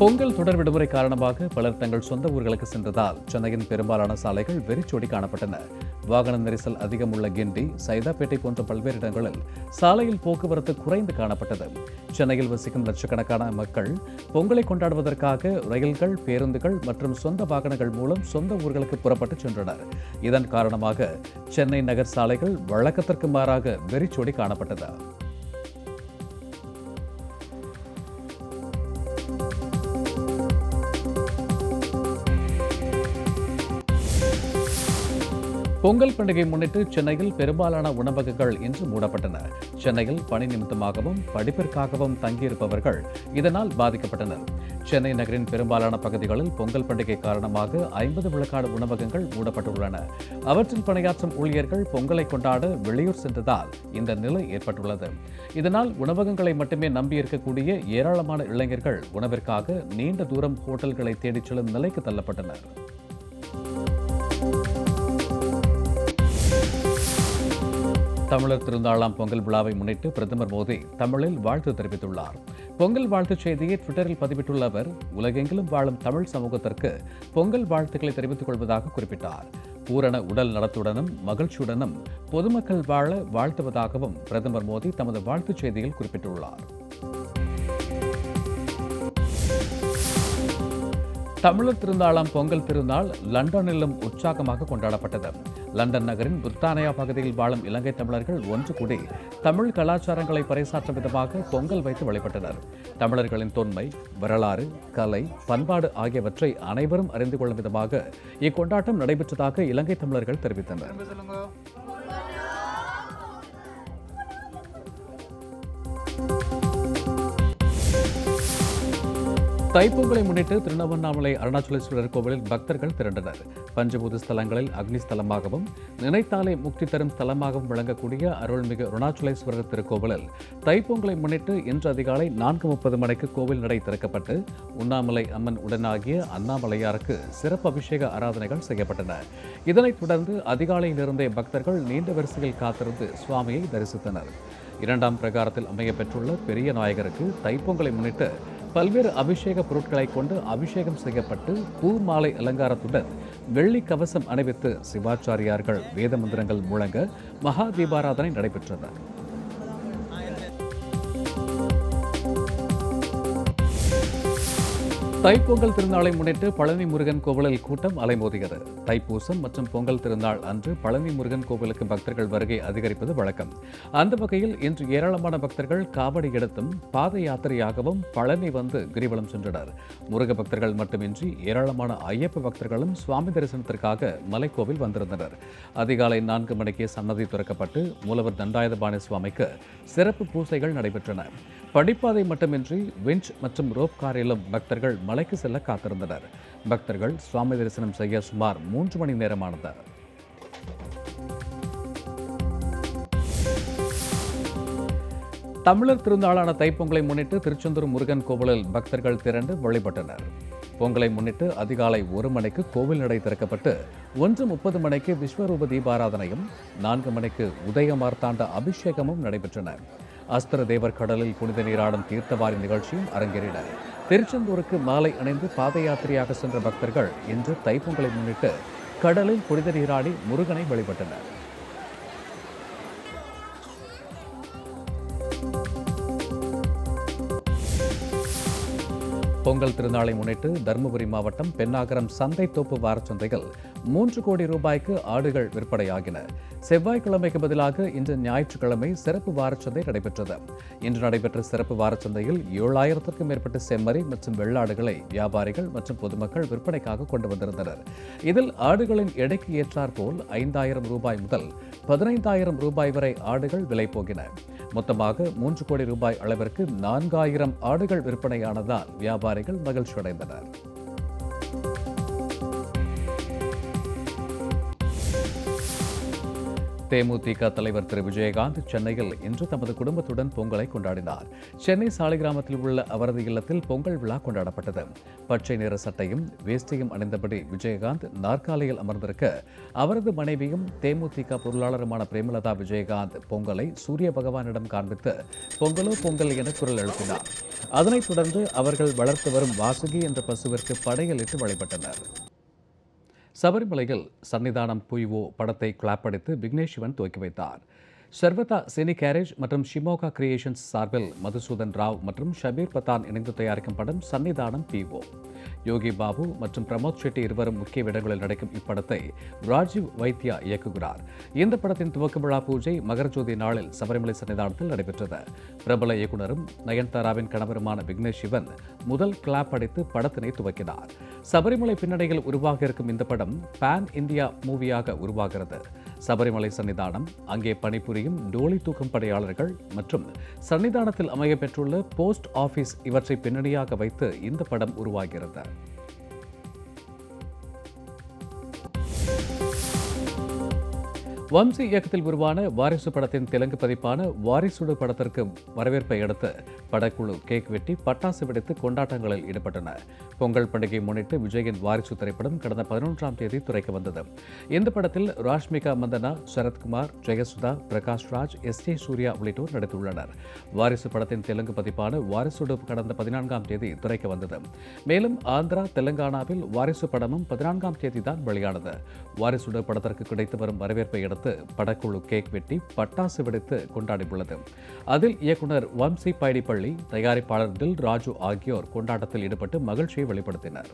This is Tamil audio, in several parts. பொங்கல் தொடர் விடுமுறை காரணமாக பலர் தங்கள் சொந்த ஊர்களுக்கு சென்றதால் சென்னையின் பெரும்பாலான சாலைகள் வெறிச்சோடி காணப்பட்டன. வாகன நெரிசல் அதிகம் உள்ள கிண்டி, சைதாப்பேட்டை போன்ற பல்வேறு இடங்களில் சாலையில் போக்குவரத்து குறைந்து காணப்பட்டது. சென்னையில் வசிக்கும் லட்சக்கணக்கான மக்கள் பொங்கலை கொண்டாடுவதற்காக ரயில்கள், பேருந்துகள் மற்றும் சொந்த வாகனங்கள் மூலம் சொந்த ஊர்களுக்கு புறப்பட்டு சென்றனர். இதன் காரணமாக சென்னை நகர் சாலைகள் வழக்கத்திற்கு மாறாக வெறிச்சோடி காணப்பட்டது. பொங்கல் பண்டிகை முன்னிட்டு சென்னையில் பெரும்பாலான உணவகங்கள் இன்று மூடப்பட்டன. சென்னையில் பணி நிமித்தமாகவும் படிப்பிற்காகவும் தங்கியிருப்பவர்கள் இதனால் பாதிக்கப்பட்டனர். சென்னை நகரின் பெரும்பாலான பகுதிகளில் பொங்கல் பண்டிகை காரணமாக 50 விழுக்காடு உணவகங்கள் மூடப்பட்டுள்ளன. அவற்றில் பணியாற்றும் ஊழியர்கள் பொங்கலை கொண்டாட வெளியூர் சென்றதால் இந்த நிலை ஏற்பட்டுள்ளது. இதனால் உணவகங்களை மட்டுமே நம்பியிருக்கக்கூடிய ஏராளமான இளைஞர்கள் உணவிற்காக நீண்ட தூரம் ஹோட்டல்களை தேடிச் செல்லும் நிலைக்கு தள்ளப்பட்டனர். தமிழர் திருநாளாம் பொங்கல் விழாவை முன்னிட்டு பிரதமர் மோடி தமிழில் வாழ்த்து தெரிவித்துள்ளார். பொங்கல் வாழ்த்துச் செய்தியை ட்விட்டரில் பதிவிட்டுள்ள அவர், உலகெங்கிலும் வாழும் தமிழ் சமூகத்திற்கு பொங்கல் வாழ்த்துக்களை தெரிவித்துக் கொள்வதாக குறிப்பிட்டார். பூரண உடல் நலத்துடனும் மகிழ்ச்சியுடனும் பொதுமக்கள் வாழ வாழ்த்துவதாகவும் பிரதமர் மோடி தமது வாழ்த்துச் செய்தியில் குறிப்பிட்டுள்ளார். தமிழர் திருநாளாம் பொங்கல் திருநாள் லண்டனிலும் உற்சாகமாக கொண்டாடப்பட்டது. லண்டன் நகரின் பிரித்தானியா பகுதியில் வாழும் இலங்கை தமிழர்கள் ஒன்று கூடி தமிழ் கலாச்சாரங்களை பறைசாற்றும் விதமாக பொங்கல் வைத்து வழிபட்டனர். தமிழர்களின் தொன்மை, வரலாறு, கலை, பண்பாடு ஆகியவற்றை அனைவரும் அறிந்து கொள்ளும் விதமாக இக்கொண்டாட்டம் நடைபெற்றதாக இலங்கை தமிழர்கள் தெரிவித்தனர். தைப்பொங்கலை முன்னிட்டு திருவண்ணாமலை அருணாச்சலேஸ்வரர் கோவிலில் பக்தர்கள் திரண்டனர். பஞ்சபூத ஸ்தலங்களில் அக்னி ஸ்தலமாகவும் நினைத்தாலே முக்தி தரும் ஸ்தலமாகவும் விளங்கக்கூடிய அருள்மிகு அருணாச்சலேஸ்வரர் திருக்கோவிலில் தைப்பொங்கலை முன்னிட்டு இன்று அதிகாலை 4:30 மணிக்கு கோவில் நடை திறக்கப்பட்டு உண்ணாமலை அம்மன் உடனாகிய அண்ணாமலையாருக்கு சிறப்பு அபிஷேக ஆராதனைகள் செய்யப்பட்டன. இதனைத் தொடர்ந்து அதிகாலையிலிருந்தே பக்தர்கள் நீண்ட வரிசையில் காத்திருந்து சுவாமியை தரிசித்தனர். 2ஆம் பிரகாரத்தில் அமையப்பெற்றுள்ள பெரிய நாயகருக்கு தைப்பொங்கலை முன்னிட்டு பல்வேறு அபிஷேக பொருட்களை கொண்டு அபிஷேகம் செய்யப்பட்டு பூ மாலை அலங்காரத்துடன் வெள்ளி கவசம் அணிவித்து சிவாச்சாரியார்கள் வேத மந்திரங்கள் முழங்க மகா தீபாராதனை நடைபெற்றது. தைப்பொங்கல் திருநாளை முன்னிட்டு பழனி முருகன் கோவிலில் கூட்டம் அலைமோதியது. தைப்பூசம் மற்றும் பொங்கல் திருநாள் அன்று பழனி முருகன் கோவிலுக்கு பக்தர்கள் வருகை அதிகரிப்பது வழக்கம். அந்த வகையில் இன்று ஏராளமான பக்தர்கள் காவடி எடுத்தும் பாத யாத்திரையாகவும் பழனி வந்து கிரிவலம் சென்றனர். முருக பக்தர்கள் மட்டுமின்றி ஏராளமான ஐயப்ப பக்தர்களும் சுவாமி தரிசனத்திற்காக மலைக்கோவில் வந்திருந்தனர். அதிகாலை 4 மணிக்கே சன்னதி திறக்கப்பட்டு மூலவர் தண்டாயுதபாணி சுவாமிக்கு சிறப்பு பூசைகள் நடைபெற்றன. படிப்பாதை மட்டுமின்றி விஞ்ச் மற்றும் ரோப் காரிலும் பக்தர்கள் மலைக்கு செல்ல காத்திருந்தனர். பக்தர்கள் சுவாமி தரிசனம் செய்ய சுமார் 3 மணி நேரமானது. தமிழர் திருநாளான தைப்பொங்கலை முன்னிட்டு திருச்செந்தூர் முருகன் கோவிலில் பக்தர்கள் திரண்டு வழிபட்டனர். பொங்கலை முன்னிட்டு அதிகாலை 1 மணிக்கு கோவில் நடை திறக்கப்பட்டு 1:30 மணிக்கு விஸ்வரூப தீபாராதனையும் 4 மணிக்கு உதய மார்த்தாண்ட அபிஷேகமும் நடைபெற்றன. அஸ்திர தேவர் கடலில் புனித நீராடும் தீர்த்தவாரி நிகழ்ச்சியும் அரங்கேறின. திருச்செந்தூருக்கு மாலை அணிந்து பாத யாத்திரையாக சென்ற பக்தர்கள் இன்று தைப்பொங்கலை முன்னிட்டு கடலில் புனித நீராடி முருகனை வழிபட்டனர். பொங்கல் திருநாளை முன்னிட்டு தருமபுரி மாவட்டம் பெண்ணாகரம் சந்தைத்தோப்பு வாரச்சந்தையில் 3 கோடி ரூபாய்க்கு ஆடுகள் விற்பனையாகின. செவ்வாய்க்கிழமைக்கு பதிலாக இன்று ஞாயிற்றுக்கிழமை சிறப்பு வாரச்சந்தை நடைபெற்றது. இன்று நடைபெற்ற சிறப்பு வாரச்சந்தையில் 7000க்கும் மேற்பட்ட செம்மறி மற்றும் வெள்ளாடுகளை வியாபாரிகள் மற்றும் பொதுமக்கள் விற்பனைக்காக கொண்டு வந்திருந்தனர். இதில் ஆடுகளின் எடைக்கு ஏற்றாற்போல் 5000 ரூபாய் முதல் 15000 ரூபாய் வரை ஆடுகள் விலை போகின. மொத்தமாக 3 கோடி ரூபாய் அளவிற்கு 4000 ஆடுகள் விற்பனையானதால் வியாபாரிகள் மகிழ்ச்சி அடைந்தனர். தேமுதிக தலைவர் திரு விஜயகாந்த் சென்னையில் இன்று தமது குடும்பத்துடன் பொங்கலை கொண்டாடினார். சென்னை சாலிகிராமத்தில் உள்ள அவரது இல்லத்தில் பொங்கல் விழா கொண்டாடப்பட்டது. பச்சை நிற சட்டையும் வேஷ்டியும் அணிந்தபடி விஜயகாந்த் நாற்காலியில் அமர்ந்திருக்க, அவரது மனைவியும் தேமுதிக பொருளாளருமான பிரேமலதா விஜயகாந்த் பொங்கலை சூரிய பகவானிடம் காண்பித்து பொங்கலோ பொங்கல் என குரல் எழுப்பினார். அதனைத் தொடர்ந்து அவர்கள் வளர்த்து வரும் வாசுகி என்ற பசுவிற்கு படையலிட்டு வழிபட்டனர். சபரிமலையில் சன்னிதானம் புய்வோ படத்தை கிளாப் அடித்து விக்னேஷ் சிவன் துவக்கி வைத்தார். சர்வதா சினி கேரேஜ் மற்றும் ஷிமோகா கிரியேஷன்ஸ் சார்பில் மதுசூதன் ராவ் மற்றும் ஷபீர் பத்தான் இணைந்து தயாரிக்கும் படம் சன்னிதானம் பிஓ. யோகி பாபு மற்றும் பிரமோத் ஷெட்டி இருவரும் முக்கிய இடங்களில் நடிக்கும் இப்படத்தை ராஜீவ் வைத்தியா இயக்குகிறார். இந்த படத்தின் துவக்க விழா பூஜை மகரஜோதி நாளில் சபரிமலை சன்னிதானத்தில் நடைபெற்றது. பிரபல இயக்குநரும் நயன்தாராவின் கணவருமான விக்னேஷ் சிவன் முதல் கிளாப் அடித்து படத்தினை துவக்கினார். சபரிமலை பின்னணியில் உருவாக இருக்கும் இந்த படம் பேன் இந்தியா மூவியாக உருவாகிறது. சபரிமலை சன்னிதானம், அங்கே பணிபுரியும் டோலி தூக்கும் படையாளர்கள் மற்றும் சன்னிதானத்தில் அமைய பெற்றுள்ள போஸ்ட் ஆபீஸ் இவற்றை பின்னணியாக வைத்து இந்த படம் உருவாகிறது. வம்சி இயக்கத்தில் உருவான வாரிசு படத்தின் தெலுங்கு பதிப்பான வாரிசுடு படத்திற்கு வரவேற்பை அடுத்து படக்குழு கேக் வெட்டி பட்டாசு வெடித்து கொண்டாட்டங்களில் ஈடுபட்டன. பொங்கல் பண்டிகையை முன்னிட்டு விஜயின் வாரிசு திரைப்படம் கடந்த 11ஆம் தேதி திரைக்கு வந்தது. இந்த படத்தில் ராஷ்மிகா மந்தனா, சரத்குமார், ஜெயசுதா, பிரகாஷ் ராஜ், எஸ்.ஏ. சூர்யா உள்ளிட்டோர் நடித்துள்ளனர். வாரிசு படத்தின் தெலுங்கு பதிப்பான வாரிசுடு கடந்த 14ஆம் தேதி திரைக்கு வந்தது. மேலும் ஆந்திரா, தெலுங்கானாவில் வாரிசு படமும் 14ஆம் தேதி தான் வெளியானது. வாரிசுடு படத்திற்கு கிடைத்து வரும் வரவேற்பை படக்குழு கேக் வெட்டி பட்டாசு வெடித்து கொண்டாடியுள்ளது. அதில் இயக்குனர் வம்சி பைடிப்பள்ளி, தயாரிப்பாளர் தில் ராஜு ஆகியோர் கொண்டாட்டத்தில் ஈடுபட்டு மகிழ்ச்சியை வெளிப்படுத்தினர்.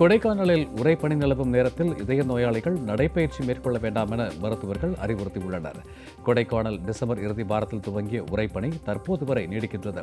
கொடைக்கானலில் உறைப்பணி நிலவும் நேரத்தில் இதய நோயாளிகள் நடைப்பயிற்சி மேற்கொள்ள வேண்டாம் என மருத்துவர்கள் அறிவுறுத்தியுள்ளனர். கொடைக்கானல் டிசம்பர் இறுதி வாரத்தில் துவங்கிய உறைப்பணி தற்போது வரை நீடிக்கின்றது.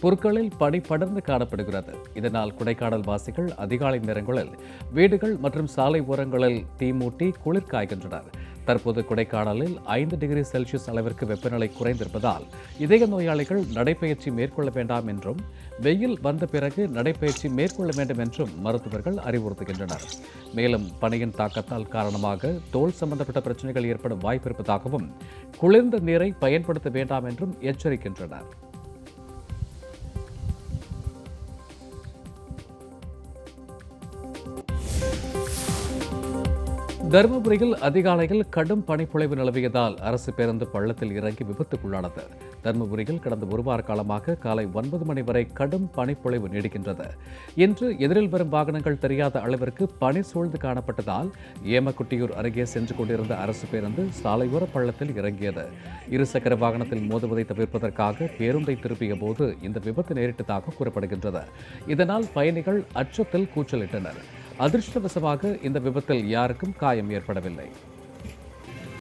பொருட்களில் பனி படர்ந்து காணப்படுகிறது. இதனால் கொடைக்கானல் வாசிகள் அதிகாலை நேரங்களில் வீடுகள் மற்றும் சாலை ஓரங்களில் தீ மூட்டி குளிர் காய்கின்றனர். தற்போது கொடைக்கானலில் 5 டிகிரி செல்சியஸ் அளவிற்கு வெப்பநிலை குறைந்திருப்பதால் இதய நோயாளிகள் நடைப்பயிற்சி மேற்கொள்ள வேண்டாம் என்றும், வெயில் வந்த பிறகு நடைப்பயிற்சி மேற்கொள்ள வேண்டும் என்றும் மருத்துவர்கள் அறிவுறுத்துகின்றனர். மேலும் பனியின் தாக்கத்தால் காரணமாக தோல் சம்பந்தப்பட்ட பிரச்சனைகள் ஏற்படும் வாய்ப்பு இருப்பதாகவும், குளிர்ந்த நீரை பயன்படுத்த வேண்டாம் என்றும் எச்சரிக்கின்றனர். தருமபுரியில் அதிகாலையில் கடும் பனிப்பொழிவு நிலவியதால் அரசு பேருந்து பள்ளத்தில் இறங்கி விபத்துக்குள்ளானது. தருமபுரியில் கடந்த 1 வார காலமாக காலை 9 மணி வரை கடும் பனிப்பொழிவு நீடிக்கின்றது. இன்று எதிரில் வரும் வாகனங்கள் தெரியாத அளவிற்கு பனி சூழ்ந்து காணப்பட்டதால் ஏமக்குட்டியூர் அருகே சென்று கொண்டிருந்த அரசு பேருந்து சாலையோர பள்ளத்தில் இறங்கியது. இருசக்கர வாகனத்தில் மோதுவதை தவிர்ப்பதற்காக பேருந்தை திருப்பிய போது இந்த விபத்து நேரிட்டதாக கூறப்படுகின்றது. இதனால் பயணிகள் அச்சத்தில் கூச்சலிட்டனர். அதிர்ஷ்டவசமாக இந்த விபத்தில் யாருக்கும் காயம் ஏற்படவில்லை.